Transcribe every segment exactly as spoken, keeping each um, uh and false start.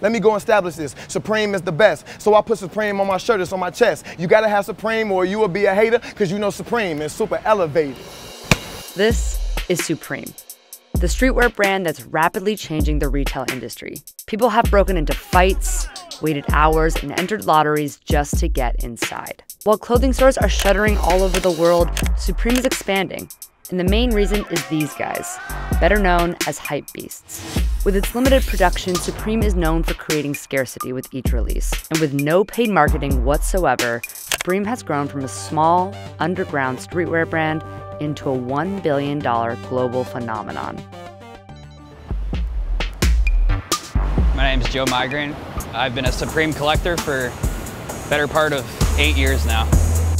Let me go establish this. Supreme is the best. So I put Supreme on my shirt. It's on my chest. You got to have Supreme or you will be a hater, because you know Supreme is super elevated. This is Supreme, the streetwear brand that's rapidly changing the retail industry. People have broken into fights, waited hours, and entered lotteries just to get inside. While clothing stores are shuttering all over the world, Supreme is expanding. And the main reason is these guys, better known as hype beasts. With its limited production, Supreme is known for creating scarcity with each release. And with no paid marketing whatsoever, Supreme has grown from a small, underground streetwear brand into a one billion dollar global phenomenon. My name is Joe Migraine. I've been a Supreme collector for the better part of eight years now.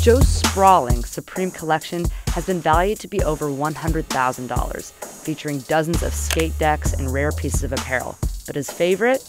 Joe's sprawling Supreme collection has been valued to be over one hundred thousand dollars, featuring dozens of skate decks and rare pieces of apparel. But his favorite?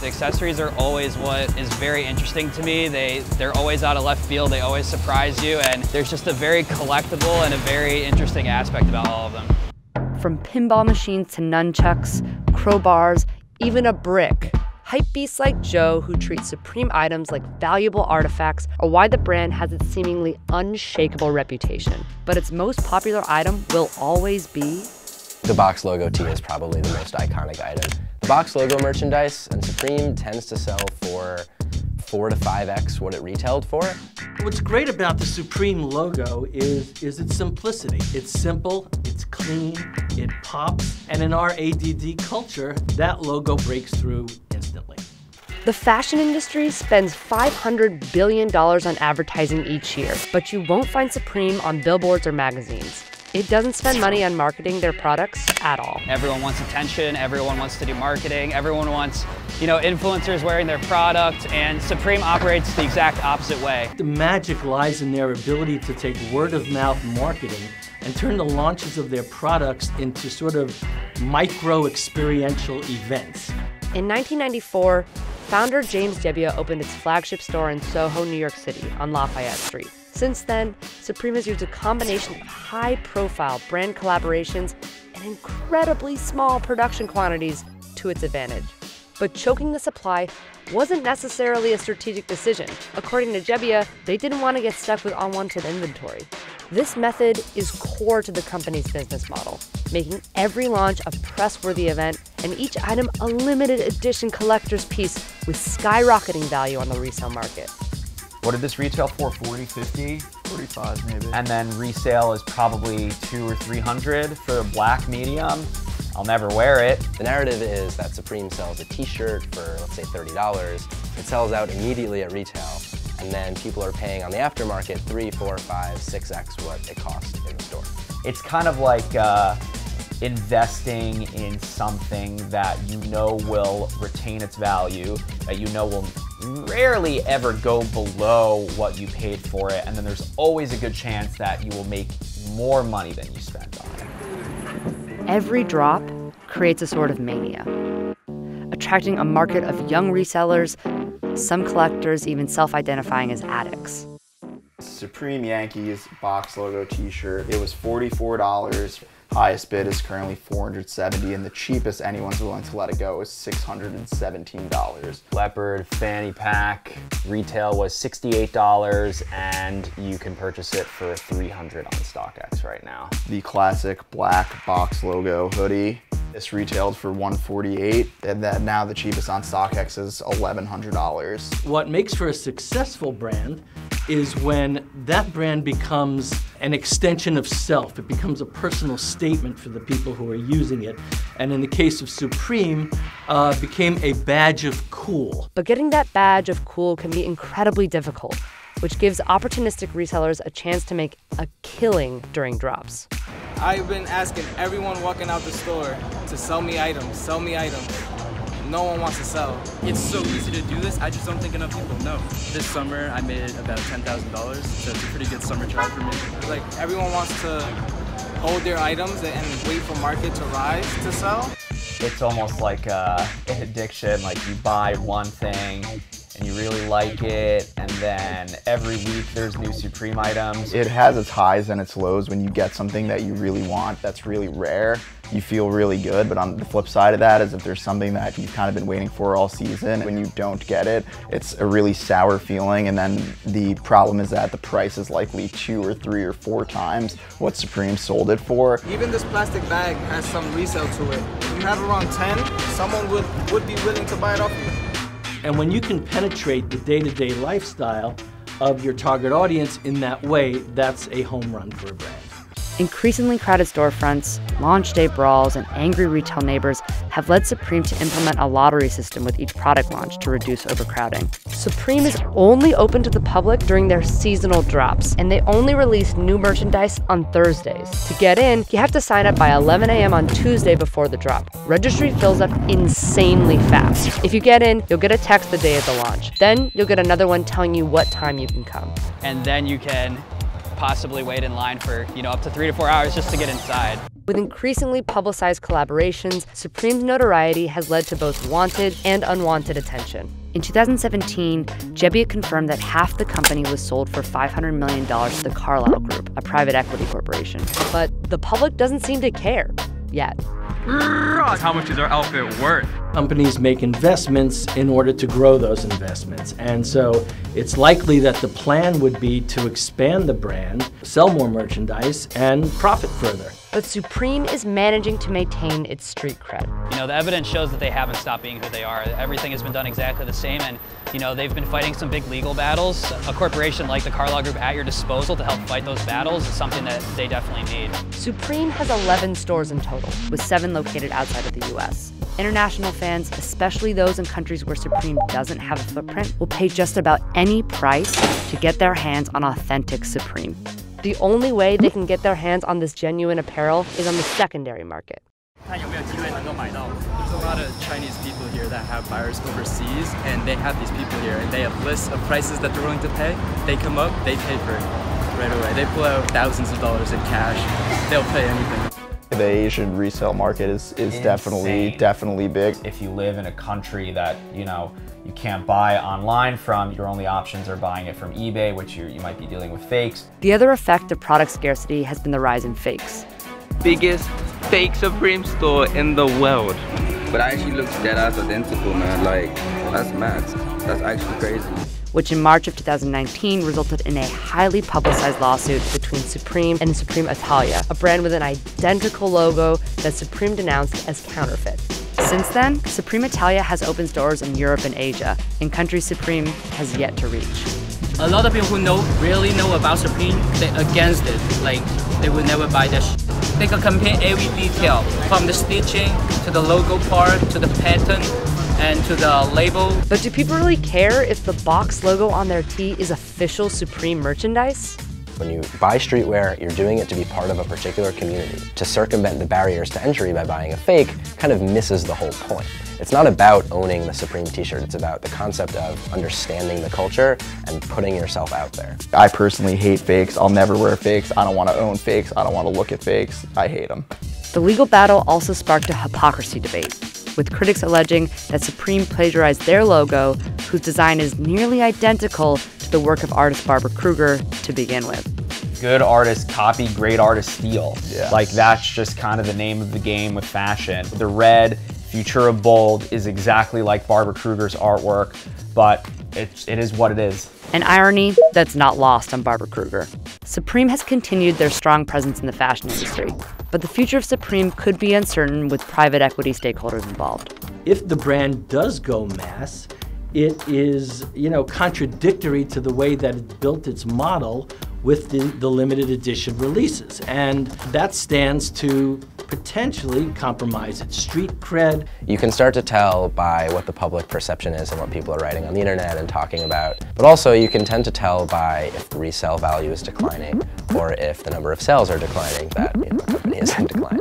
The accessories are always what is very interesting to me. They, they're always out of left field, they always surprise you, and there's just a very collectible and a very interesting aspect about all of them. From pinball machines to nunchucks, crowbars, even a brick. Hypebeasts like Joe, who treats Supreme items like valuable artifacts, are why the brand has its seemingly unshakable reputation. But its most popular item will always be... The box logo tee is probably the most iconic item. The box logo merchandise and Supreme tends to sell for four to five X what it retailed for. What's great about the Supreme logo is, is its simplicity. It's simple, it's clean, it pops, and in our A D D culture, that logo breaks through. The fashion industry spends five hundred billion dollars on advertising each year, but you won't find Supreme on billboards or magazines. It doesn't spend money on marketing their products at all. Everyone wants attention, everyone wants to do marketing, everyone wants, you know, influencers wearing their product, and Supreme operates the exact opposite way. The magic lies in their ability to take word-of-mouth marketing and turn the launches of their products into sort of micro-experiential events. In nineteen ninety-four, founder James Jebbia opened its flagship store in Soho, New York City, on Lafayette Street. Since then, Supreme has used a combination of high-profile brand collaborations and incredibly small production quantities to its advantage. But choking the supply wasn't necessarily a strategic decision. According to Jebbia, they didn't want to get stuck with unwanted inventory. This method is core to the company's business model, making every launch a press-worthy event and each item a limited edition collector's piece with skyrocketing value on the resale market. What did this retail for? forty, fifty? forty-five maybe. And then resale is probably two or three hundred for a black medium. I'll never wear it. The narrative is that Supreme sells a t-shirt for, let's say, thirty dollars. It sells out immediately at retail, and then people are paying on the aftermarket three, four, five, six X what it costs in the store. It's kind of like uh, investing in something that you know will retain its value, that you know will rarely ever go below what you paid for it, and then there's always a good chance that you will make more money than you spent on it. Every drop creates a sort of mania, attracting a market of young resellers, some collectors even self-identifying as addicts. Supreme Yankees box logo t-shirt, it was forty-four dollars. Highest bid is currently four hundred seventy dollars, and the cheapest anyone's willing to let it go is six hundred seventeen dollars. Leopard fanny pack, retail was sixty-eight dollars, and you can purchase it for three hundred dollars on StockX right now. The classic black box logo hoodie. This retailed for one hundred forty-eight dollars, and that now the cheapest on StockX is eleven hundred dollars. What makes for a successful brand is when that brand becomes an extension of self. It becomes a personal statement for the people who are using it. And in the case of Supreme, uh, became a badge of cool. But getting that badge of cool can be incredibly difficult, which gives opportunistic resellers a chance to make a killing during drops. I've been asking everyone walking out the store to sell me items, sell me items. No one wants to sell. It's so easy to do this, I just don't think enough people know. This summer, I made about ten thousand dollars, so it's a pretty good summer job for me. Like, everyone wants to hold their items and wait for market to rise to sell. It's almost like uh, an addiction, like you buy one thing, and you really like it, and then every week there's new Supreme items. It has its highs and its lows when you get something that you really want that's really rare. you feel really good. But on the flip side of that is if there's something that you've kind of been waiting for all season, when you don't get it, it's a really sour feeling. And then the problem is that the price is likely two or three or four times what Supreme sold it for. Even this plastic bag has some resale to it. If you have around ten, someone would, would be willing to buy it off you. And when you can penetrate the day-to-day lifestyle of your target audience in that way, that's a home run for a brand. Increasingly crowded storefronts, launch day brawls, and angry retail neighbors have led Supreme to implement a lottery system with each product launch to reduce overcrowding. Supreme is only open to the public during their seasonal drops, and they only release new merchandise on Thursdays. To get in, you have to sign up by eleven A M on Tuesday before the drop. Registry fills up insanely fast. If you get in, you'll get a text the day of the launch. Then you'll get another one telling you what time you can come. And then you can possibly wait in line for, you know, up to three to four hours just to get inside. With increasingly publicized collaborations, Supreme's notoriety has led to both wanted and unwanted attention. In two thousand seventeen, Jebbia confirmed that half the company was sold for five hundred million dollars to the Carlyle Group, a private equity corporation. But the public doesn't seem to care yet. How much is our outfit worth? Companies make investments in order to grow those investments. And so it's likely that the plan would be to expand the brand, sell more merchandise, and profit further. But Supreme is managing to maintain its street cred. You know, the evidence shows that they haven't stopped being who they are. Everything has been done exactly the same, and, you know, they've been fighting some big legal battles. A corporation like the Carlyle Group at your disposal to help fight those battles is something that they definitely need. Supreme has eleven stores in total, with seven located outside of the U S International fans, especially those in countries where Supreme doesn't have a footprint, will pay just about any price to get their hands on authentic Supreme. The only way they can get their hands on this genuine apparel is on the secondary market. There's a lot of Chinese people here that have buyers overseas, and they have these people here, and they have lists of prices that they're willing to pay. They come up, they pay for it right away. They pull out thousands of dollars in cash. They'll pay anything. The Asian resale market is, is definitely, definitely big. If you live in a country that, you know, you can't buy online from, your only options are buying it from eBay, which you, you might be dealing with fakes. The other effect of product scarcity has been the rise in fakes. Biggest fake Supreme store in the world. But I actually looks dead ass identical, man. Like, that's mad. That's actually crazy. Which in March of two thousand nineteen resulted in a highly publicized lawsuit between Supreme and Supreme Italia, a brand with an identical logo that Supreme denounced as counterfeit. Since then, Supreme Italia has opened stores in Europe and Asia, in countries Supreme has yet to reach. A lot of people who know really know about Supreme, they're against it. Like, they would never buy that shit. They can compare every detail, from the stitching, to the logo part, to the pattern, and to the label. But do people really care if the box logo on their tee is official Supreme merchandise? When you buy streetwear, you're doing it to be part of a particular community. To circumvent the barriers to entry by buying a fake kind of misses the whole point. It's not about owning the Supreme t-shirt, it's about the concept of understanding the culture and putting yourself out there. I personally hate fakes. I'll never wear fakes. I don't want to own fakes. I don't want to look at fakes. I hate them. The legal battle also sparked a hypocrisy debate, with critics alleging that Supreme plagiarized their logo, whose design is nearly identical to the work of artist Barbara Kruger to begin with. Good artists copy, great artists steal. Yeah. Like, that's just kind of the name of the game with fashion. The red Futura Bold is exactly like Barbara Kruger's artwork, but it, it is what it is. An irony that's not lost on Barbara Kruger. Supreme has continued their strong presence in the fashion industry, but the future of Supreme could be uncertain with private equity stakeholders involved. If the brand does go mass, it is, you know, contradictory to the way that it built its model with the, the limited edition releases. And that stands to potentially compromise its street cred. You can start to tell by what the public perception is and what people are writing on the internet and talking about. But also you can tend to tell by if the resale value is declining or if the number of sales are declining, that, you know, the company is in decline.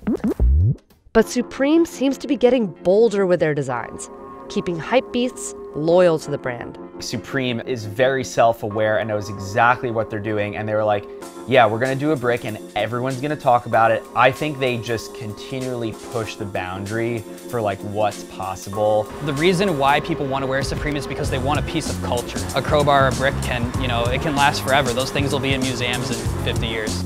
But Supreme seems to be getting bolder with their designs, keeping hypebeasts loyal to the brand. Supreme is very self-aware and knows exactly what they're doing, and they were like, yeah, we're gonna do a brick and everyone's gonna talk about it. I think they just continually push the boundary for like what's possible. The reason why people want to wear Supreme is because they want a piece of culture. A crowbar or a brick can, you know, it can last forever. Those things will be in museums in fifty years.